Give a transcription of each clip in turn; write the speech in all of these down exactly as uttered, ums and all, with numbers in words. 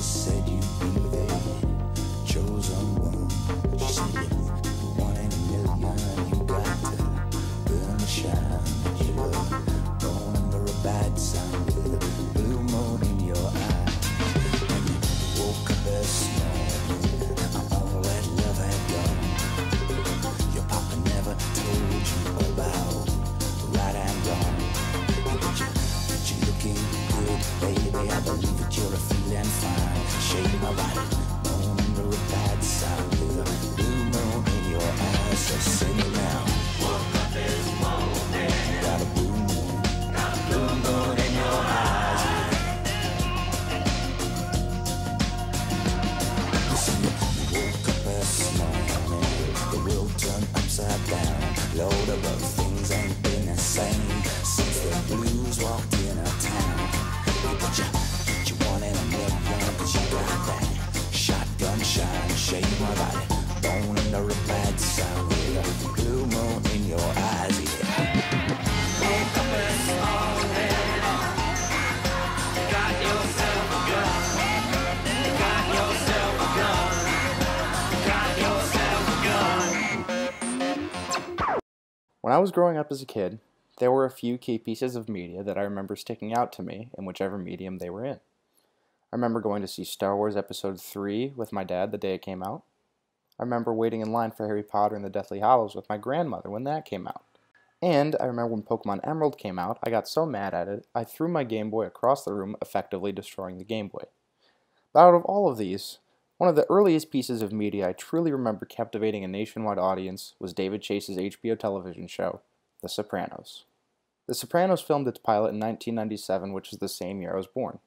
said you'd be there. Chosen woman, she said, one in a million, you got to burn the shine that you love. Don't remember a bad sign with a blue moon in your eye. When you woke up this morning, all that love had gone. Your papa never told you about right and wrong. But you, but you're looking good, baby. I believe that you're a feeling fine. Shake my body, don't remember a bad sign with a blue moon in your eyes. So sing it now. Woke up this morning, got a blue moon, got a blue moon in your eyes. Listen, you woke up this morning, the world turned upside down. Load of other things ain't been the same since the blues walked in our town. But you, but you want in a million, cause you got that shotgun shine, shade my body, bone under a bad side with a blue moon in your eyes, yeah. Woke up this morning, got yourself a gun, got yourself a gun, got yourself a gun. When I was growing up as a kid, there were a few key pieces of media that I remember sticking out to me in whichever medium they were in. I remember going to see Star Wars Episode three with my dad the day it came out. I remember waiting in line for Harry Potter and the Deathly Hallows with my grandmother when that came out. And I remember when Pokemon Emerald came out, I got so mad at it, I threw my Game Boy across the room, effectively destroying the Game Boy. But out of all of these, one of the earliest pieces of media I truly remember captivating a nationwide audience was David Chase's H B O television show, The Sopranos. The Sopranos filmed its pilot in nineteen ninety-seven, which is the same year I was born.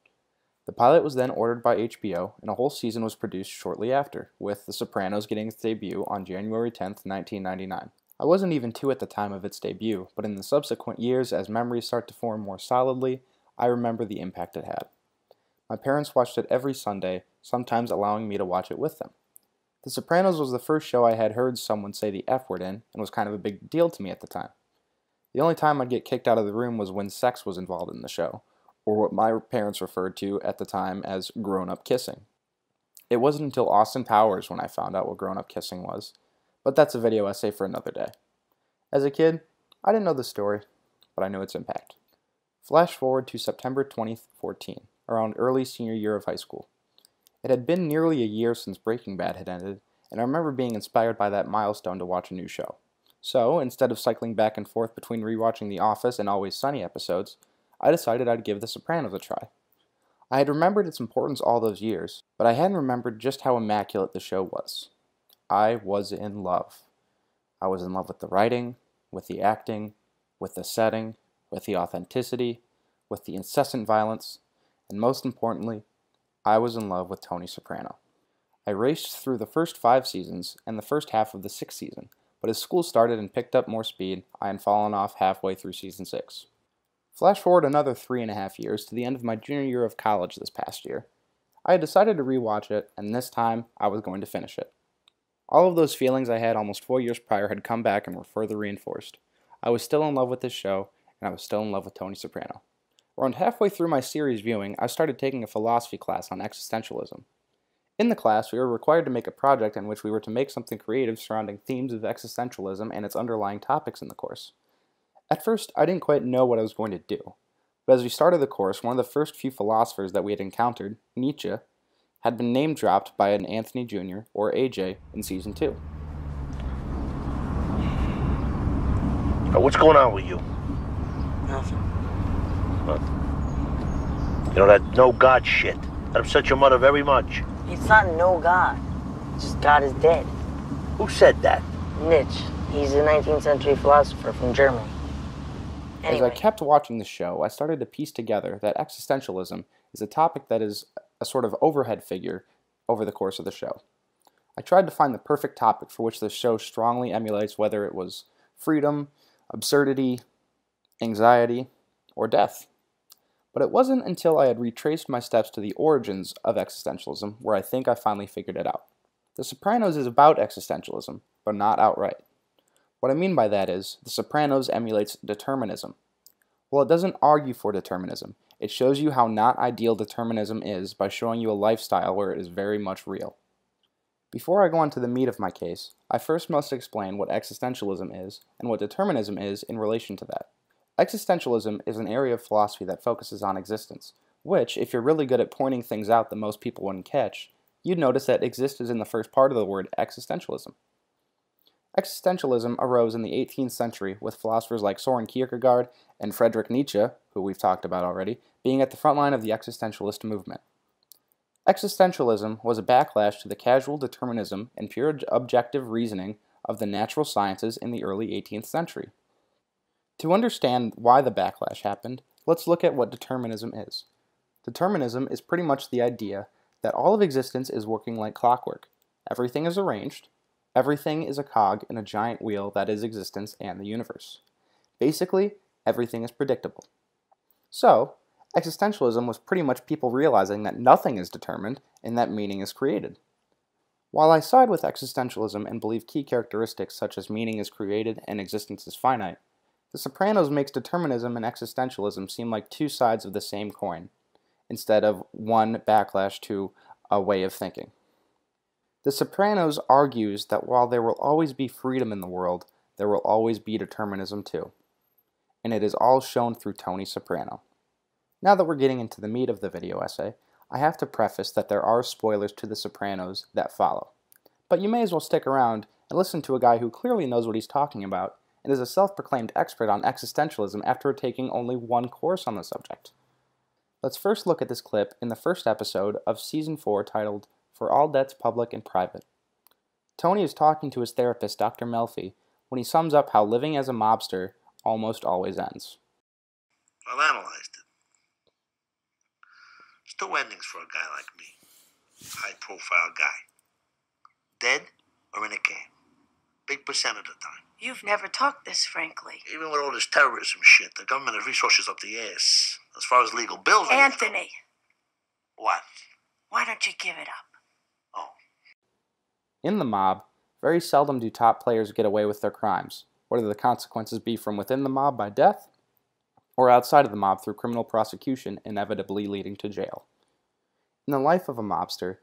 The pilot was then ordered by H B O, and a whole season was produced shortly after, with The Sopranos getting its debut on January tenth, nineteen ninety-nine. I wasn't even two at the time of its debut, but in the subsequent years, as memories start to form more solidly, I remember the impact it had. My parents watched it every Sunday, sometimes allowing me to watch it with them. The Sopranos was the first show I had heard someone say the F word in, and was kind of a big deal to me at the time. The only time I'd get kicked out of the room was when sex was involved in the show, or what my parents referred to at the time as grown-up kissing. It wasn't until Austin Powers when I found out what grown-up kissing was, but that's a video essay for another day. As a kid, I didn't know the story, but I knew its impact. Flash forward to September twenty fourteen, around early senior year of high school. It had been nearly a year since Breaking Bad had ended, and I remember being inspired by that milestone to watch a new show. So, instead of cycling back and forth between rewatching The Office and Always Sunny episodes, I decided I'd give The Sopranos a try. I had remembered its importance all those years, but I hadn't remembered just how immaculate the show was. I was in love. I was in love with the writing, with the acting, with the setting, with the authenticity, with the incessant violence, and most importantly, I was in love with Tony Soprano. I raced through the first five seasons and the first half of the sixth season, but as school started and picked up more speed, I had fallen off halfway through season six. Flash forward another three and a half years to the end of my junior year of college this past year. I had decided to rewatch it, and this time I was going to finish it. All of those feelings I had almost four years prior had come back and were further reinforced. I was still in love with this show, and I was still in love with Tony Soprano. Around halfway through my series viewing, I started taking a philosophy class on existentialism. In the class, we were required to make a project in which we were to make something creative surrounding themes of existentialism and its underlying topics in the course. At first, I didn't quite know what I was going to do, but as we started the course, one of the first few philosophers that we had encountered, Nietzsche, had been name-dropped by an Anthony Junior, or A J, in Season two. Now, what's going on with you? Nothing. Nothing. You know, that no-God shit. That upset your mother very much. It's not no God. It's just God is dead. Who said that? Nietzsche. He's a nineteenth century philosopher from Germany. Anyway. As I kept watching the show, I started to piece together that existentialism is a topic that is a sort of overhead figure over the course of the show. I tried to find the perfect topic for which the show strongly emulates, whether it was freedom, absurdity, anxiety, or death. But it wasn't until I had retraced my steps to the origins of existentialism where I think I finally figured it out. The Sopranos is about existentialism, but not outright. What I mean by that is, The Sopranos emulates determinism. While it doesn't argue for determinism, It shows you how not ideal determinism is by showing you a lifestyle where it is very much real. Before I go on to the meat of my case, I first must explain what existentialism is and what determinism is in relation to that. Existentialism is an area of philosophy that focuses on existence, which, if you're really good at pointing things out that most people wouldn't catch, you'd notice that exist is in the first part of the word existentialism. Existentialism arose in the eighteenth century with philosophers like Søren Kierkegaard and Friedrich Nietzsche, who we've talked about already, being at the front line of the existentialist movement. Existentialism was a backlash to the casual determinism and pure objective reasoning of the natural sciences in the early eighteenth century. To understand why the backlash happened, let's look at what determinism is. Determinism is pretty much the idea that all of existence is working like clockwork. Everything is arranged, everything is a cog in a giant wheel that is existence and the universe. Basically, everything is predictable. So, existentialism was pretty much people realizing that nothing is determined and that meaning is created. While I side with existentialism and believe key characteristics such as meaning is created and existence is finite, The Sopranos makes determinism and existentialism seem like two sides of the same coin, instead of one backlash to a way of thinking. The Sopranos argues that while there will always be freedom in the world, there will always be determinism too. And it is all shown through Tony Soprano. Now that we're getting into the meat of the video essay, I have to preface that there are spoilers to The Sopranos that follow. But you may as well stick around and listen to a guy who clearly knows what he's talking about and is a self-proclaimed expert on existentialism after taking only one course on the subject. Let's first look at this clip in the first episode of Season four titled, For All Debts Public and Private. Tony is talking to his therapist, Doctor Melfi, when he sums up how living as a mobster almost always ends. I've analyzed it. There's two endings for a guy like me. High-profile guy. Dead or in a can. Big percent of the time. You've never talked this frankly. Even with all this terrorism shit, the government has resources up the ass. As far as legal bills... Anthony! What? Why don't you give it up? Oh. In the mob, very seldom do top players get away with their crimes, whether the consequences be from within the mob by death, or outside of the mob through criminal prosecution, inevitably leading to jail. In the life of a mobster,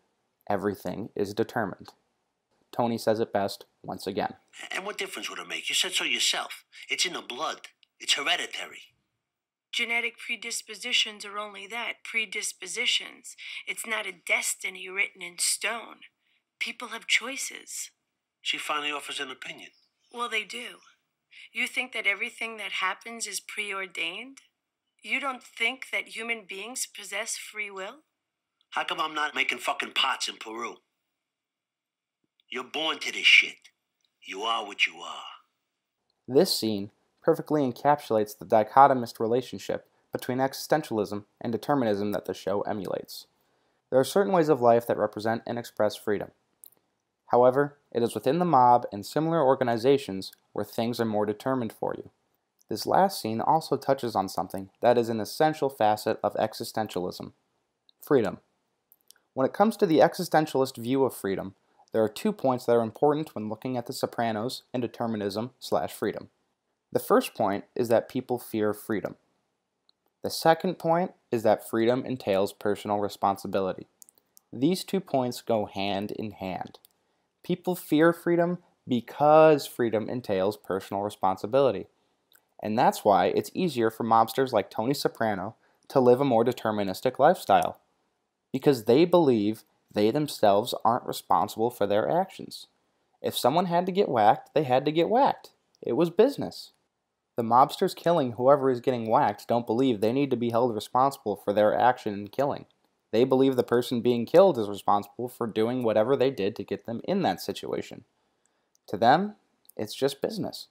everything is determined. Tony says it best once again. And what difference would it make? You said so yourself. It's in the blood. It's hereditary. Genetic predispositions are only that, predispositions. It's not a destiny written in stone. People have choices. She finally offers an opinion. Well, they do. You think that everything that happens is preordained? You don't think that human beings possess free will? How come I'm not making fucking pots in Peru? You're born to this shit. You are what you are. This scene perfectly encapsulates the dichotomist relationship between existentialism and determinism that the show emulates. There are certain ways of life that represent and express freedom. However, it is within the mob and similar organizations where things are more determined for you. This last scene also touches on something that is an essential facet of existentialism: freedom. When it comes to the existentialist view of freedom, there are two points that are important when looking at The Sopranos and determinism slash freedom. The first point is that people fear freedom. The second point is that freedom entails personal responsibility. These two points go hand in hand. People fear freedom because freedom entails personal responsibility. And that's why it's easier for mobsters like Tony Soprano to live a more deterministic lifestyle, because they believe they themselves aren't responsible for their actions. If someone had to get whacked, they had to get whacked. It was business. The mobsters killing whoever is getting whacked don't believe they need to be held responsible for their action in killing. They believe the person being killed is responsible for doing whatever they did to get them in that situation. To them, it's just business.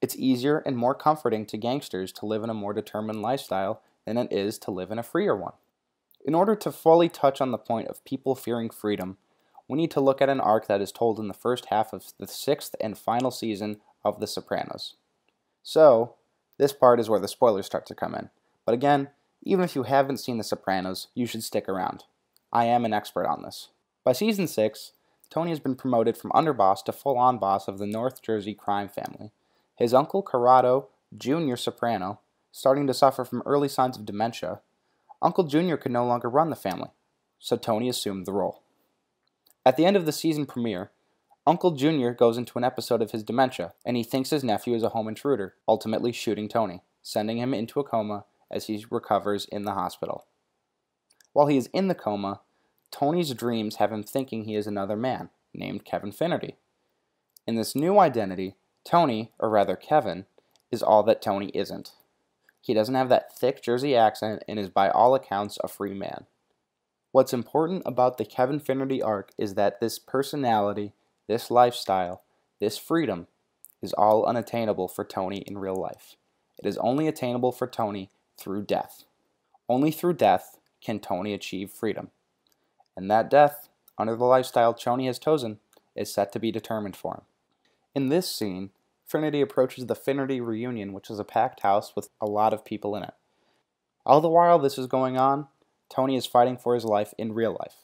It's easier and more comforting to gangsters to live in a more determined lifestyle than it is to live in a freer one. In order to fully touch on the point of people fearing freedom, we need to look at an arc that is told in the first half of the sixth and final season of The Sopranos. So, this part is where the spoilers start to come in. But again, even if you haven't seen The Sopranos, you should stick around. I am an expert on this. By Season six, Tony has been promoted from underboss to full-on boss of the North Jersey crime family. His uncle Corrado Junior Soprano starting to suffer from early signs of dementia, Uncle Junior could no longer run the family, so Tony assumed the role. At the end of the season premiere, Uncle Junior goes into an episode of his dementia, and he thinks his nephew is a home intruder, ultimately shooting Tony, sending him into a coma as he recovers in the hospital. While he is in the coma, Tony's dreams have him thinking he is another man, named Kevin Finnerty. In this new identity, Tony, or rather Kevin, is all that Tony isn't. He doesn't have that thick Jersey accent and is by all accounts a free man. What's important about the Kevin Finnerty arc is that this personality, this lifestyle, this freedom is all unattainable for Tony in real life. It is only attainable for Tony through death. Only through death can Tony achieve freedom. And that death, under the lifestyle Tony has chosen, is set to be determined for him. In this scene, Finnerty approaches the Finnerty reunion, which is a packed house with a lot of people in it. All the while this is going on, Tony is fighting for his life in real life.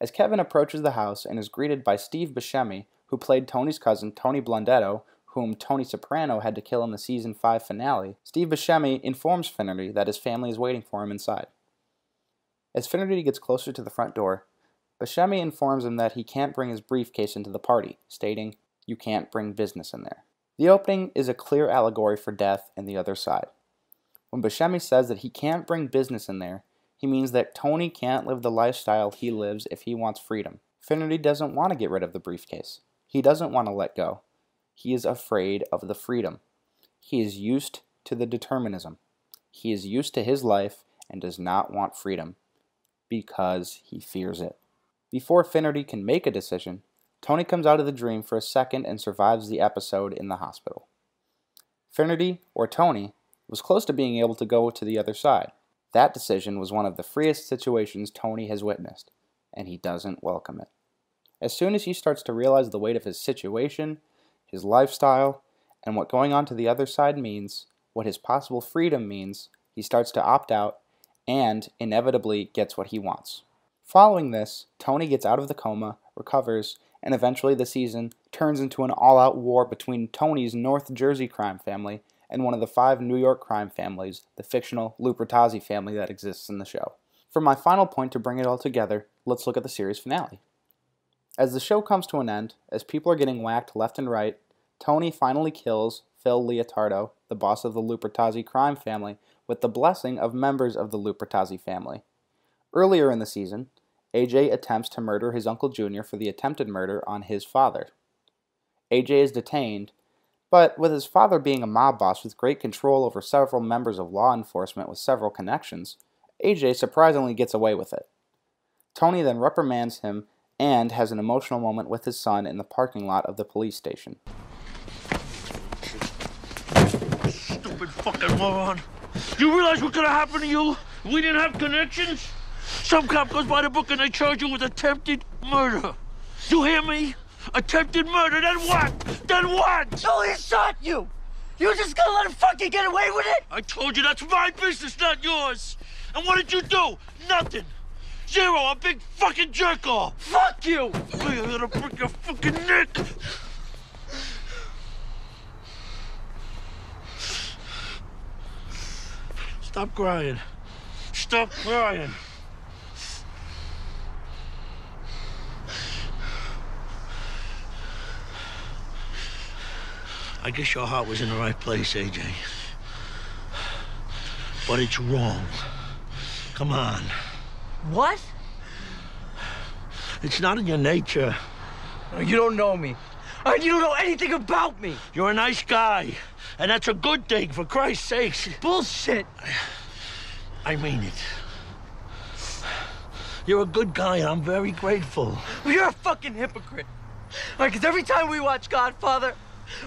As Kevin approaches the house and is greeted by Steve Buscemi, who played Tony's cousin Tony Blundetto, whom Tony Soprano had to kill in the season five finale, Steve Buscemi informs Finnerty that his family is waiting for him inside. As Finnerty gets closer to the front door, Buscemi informs him that he can't bring his briefcase into the party, stating, "You can't bring business in there." The opening is a clear allegory for death and the other side. When Buscemi says that he can't bring business in there, he means that Tony can't live the lifestyle he lives if he wants freedom. Finnerty doesn't want to get rid of the briefcase. He doesn't want to let go. He is afraid of the freedom. He is used to the determinism. He is used to his life and does not want freedom because he fears it. Before Finnerty can make a decision, Tony comes out of the dream for a second and survives the episode in the hospital. Finnerty, or Tony, was close to being able to go to the other side. That decision was one of the freest situations Tony has witnessed, and he doesn't welcome it. As soon as he starts to realize the weight of his situation, his lifestyle, and what going on to the other side means, what his possible freedom means, he starts to opt out and inevitably gets what he wants. Following this, Tony gets out of the coma, recovers, and eventually the season turns into an all-out war between Tony's North Jersey crime family and one of the five New York crime families, the fictional Lupertazzi family that exists in the show. For my final point to bring it all together, let's look at the series finale. As the show comes to an end, as people are getting whacked left and right, Tony finally kills Phil Leotardo, the boss of the Lupertazzi crime family, with the blessing of members of the Lupertazzi family. Earlier in the season, A J attempts to murder his Uncle Junior for the attempted murder on his father. A J is detained, but with his father being a mob boss with great control over several members of law enforcement with several connections, A J surprisingly gets away with it. Tony then reprimands him and has an emotional moment with his son in the parking lot of the police station. Stupid fucking moron! You realize what's gonna happen to you? We didn't have connections? Some cop goes by the book and they charge you with attempted murder. You hear me? Attempted murder, then what? Then what? No, he shot you! You just gonna let him fucking get away with it? I told you that's my business, not yours. And what did you do? Nothing. Zero, a big fucking jerk-off. Fuck you! I'm gonna break your fucking neck. Stop crying. Stop crying. I guess your heart was in the right place, A J. But it's wrong. Come on. What? It's not in your nature. You don't know me. You don't know anything about me. You're a nice guy. And that's a good thing, for Christ's sakes. Bullshit. I mean it. You're a good guy, and I'm very grateful. Well, you're a fucking hypocrite. All right, because every time we watch Godfather,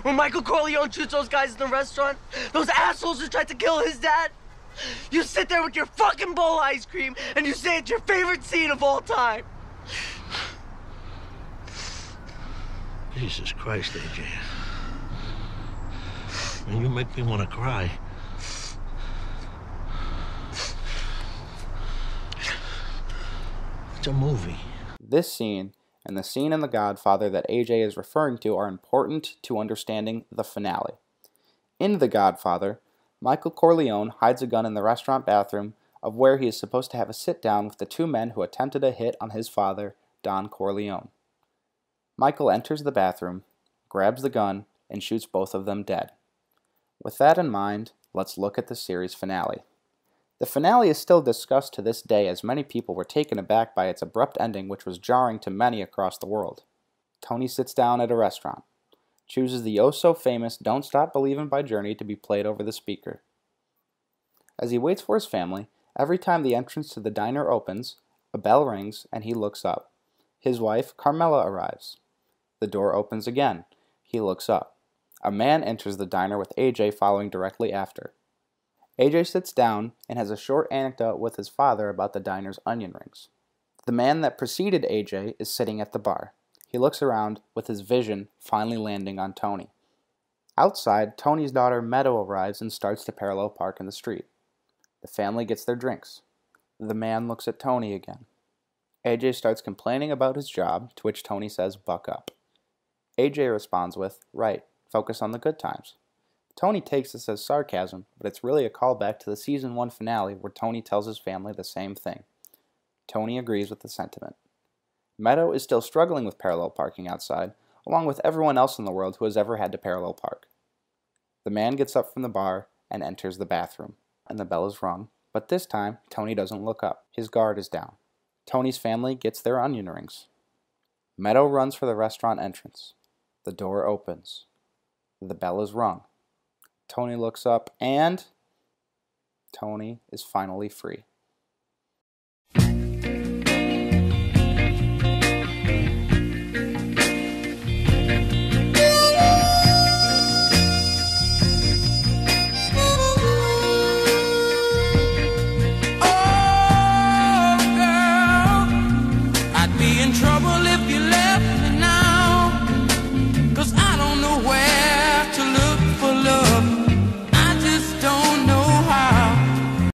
when Michael Corleone shoots those guys in the restaurant, those assholes who tried to kill his dad, you sit there with your fucking bowl of ice cream and you say it's your favorite scene of all time. Jesus Christ, A J. And you make me want to cry. It's a movie. This scene and the scene in The Godfather that A J is referring to are important to understanding the finale. In The Godfather, Michael Corleone hides a gun in the restaurant bathroom of where he is supposed to have a sit-down with the two men who attempted a hit on his father, Don Corleone. Michael enters the bathroom, grabs the gun, and shoots both of them dead. With that in mind, let's look at the series finale. The finale is still discussed to this day, as many people were taken aback by its abrupt ending, which was jarring to many across the world. Tony sits down at a restaurant, chooses the oh-so-famous Don't Stop Believin' by Journey to be played over the speaker. As he waits for his family, every time the entrance to the diner opens, a bell rings and he looks up. His wife, Carmela, arrives. The door opens again. He looks up. A man enters the diner with A J following directly after. A J sits down and has a short anecdote with his father about the diner's onion rings. The man that preceded A J is sitting at the bar. He looks around, with his vision finally landing on Tony. Outside, Tony's daughter Meadow arrives and starts to parallel park in the street. The family gets their drinks. The man looks at Tony again. A J starts complaining about his job, to which Tony says, "Buck up." A J responds with, "Right, focus on the good times." Tony takes this as sarcasm, but it's really a callback to the season one finale where Tony tells his family the same thing. Tony agrees with the sentiment. Meadow is still struggling with parallel parking outside, along with everyone else in the world who has ever had to parallel park. The man gets up from the bar and enters the bathroom, and the bell is rung, but this time Tony doesn't look up. His guard is down. Tony's family gets their onion rings. Meadow runs for the restaurant entrance. The door opens. The bell is rung. Tony looks up, and Tony is finally free.